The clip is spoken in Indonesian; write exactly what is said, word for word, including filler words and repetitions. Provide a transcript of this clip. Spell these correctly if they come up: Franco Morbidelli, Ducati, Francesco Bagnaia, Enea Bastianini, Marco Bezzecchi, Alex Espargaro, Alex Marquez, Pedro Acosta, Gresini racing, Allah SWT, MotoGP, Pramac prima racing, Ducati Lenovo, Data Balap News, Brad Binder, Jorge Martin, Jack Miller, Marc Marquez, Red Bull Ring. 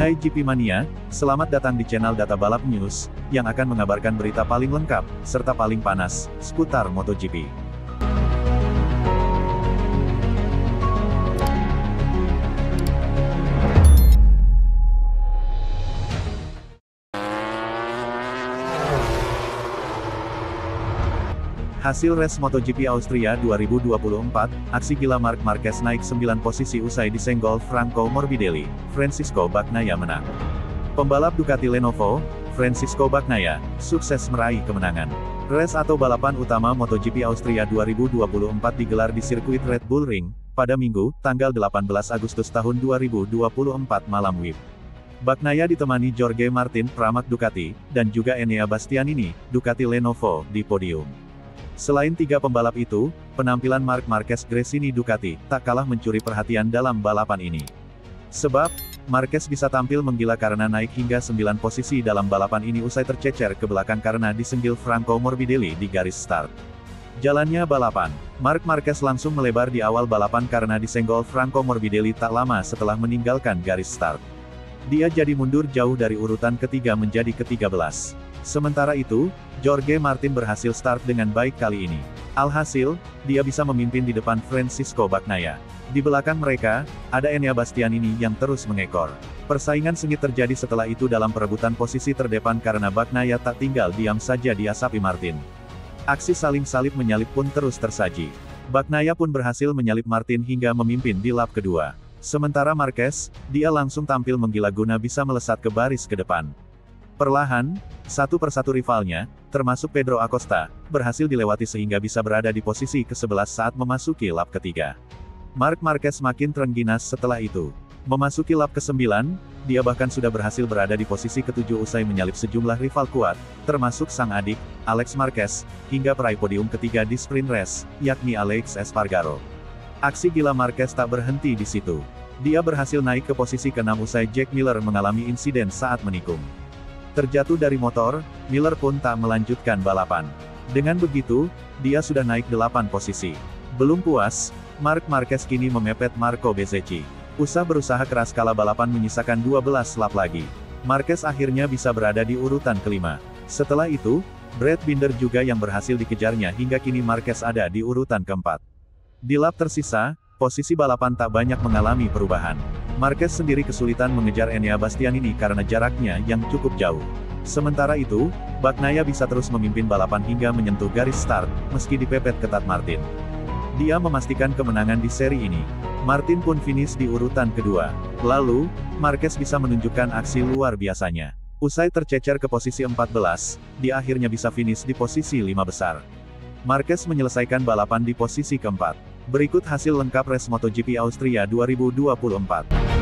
Hai G P Mania, selamat datang di channel Data Balap News, yang akan mengabarkan berita paling lengkap, serta paling panas, seputar MotoGP. Hasil race MotoGP Austria dua ribu dua puluh empat, aksi gila Marc Marquez naik sembilan posisi usai disenggol Franco Morbidelli, Francesco Bagnaia menang. Pembalap Ducati Lenovo, Francesco Bagnaia, sukses meraih kemenangan. Race atau balapan utama MotoGP Austria dua ribu dua puluh empat digelar di sirkuit Red Bull Ring, pada Minggu, tanggal delapan belas Agustus tahun dua ribu dua puluh empat malam W I B. Bagnaia ditemani Jorge Martin, Pramac Ducati, dan juga Enea Bastianini, Ducati Lenovo, di podium. Selain tiga pembalap itu, penampilan Marc Marquez Gresini Ducati, tak kalah mencuri perhatian dalam balapan ini. Sebab, Marquez bisa tampil menggila karena naik hingga sembilan posisi dalam balapan ini usai tercecer ke belakang karena disenggol Franco Morbidelli di garis start. Jalannya balapan, Marc Marquez langsung melebar di awal balapan karena disenggol Franco Morbidelli tak lama setelah meninggalkan garis start. Dia jadi mundur jauh dari urutan ketiga menjadi ke tiga belas. Sementara itu, Jorge Martin berhasil start dengan baik kali ini. Alhasil, dia bisa memimpin di depan Francesco Bagnaia. Di belakang mereka, ada Enea Bastianini yang terus mengekor. Persaingan sengit terjadi setelah itu dalam perebutan posisi terdepan karena Bagnaia tak tinggal diam saja diasapi Martin. Aksi saling-salip menyalip pun terus tersaji. Bagnaia pun berhasil menyalip Martin hingga memimpin di lap kedua. Sementara Marquez, dia langsung tampil menggila guna bisa melesat ke baris ke depan. Perlahan, satu persatu rivalnya, termasuk Pedro Acosta, berhasil dilewati sehingga bisa berada di posisi ke sebelas saat memasuki lap ketiga. Marc Marquez makin terengginas setelah itu. Memasuki lap ke sembilan, dia bahkan sudah berhasil berada di posisi ke tujuh usai menyalip sejumlah rival kuat, termasuk sang adik, Alex Marquez, hingga peraih podium ketiga di sprint race, yakni Alex Espargaro. Aksi gila Marquez tak berhenti di situ. Dia berhasil naik ke posisi ke enam usai Jack Miller mengalami insiden saat menikung. Terjatuh dari motor, Miller pun tak melanjutkan balapan. Dengan begitu, dia sudah naik delapan posisi. Belum puas, Marc Marquez kini memepet Marco Bezzecchi. Usai berusaha keras kala balapan menyisakan dua belas lap lagi. Marquez akhirnya bisa berada di urutan kelima. Setelah itu, Brad Binder juga yang berhasil dikejarnya hingga kini Marquez ada di urutan keempat. Di lap tersisa, posisi balapan tak banyak mengalami perubahan. Marquez sendiri kesulitan mengejar Enea Bastianini karena jaraknya yang cukup jauh. Sementara itu, Bagnaia bisa terus memimpin balapan hingga menyentuh garis start, meski dipepet ketat Martin. Dia memastikan kemenangan di seri ini. Martin pun finish di urutan kedua. Lalu, Marquez bisa menunjukkan aksi luar biasanya. Usai tercecer ke posisi empat belas, dia akhirnya bisa finish di posisi lima besar. Marquez menyelesaikan balapan di posisi keempat. Berikut hasil lengkap race MotoGP Austria dua ribu dua puluh empat.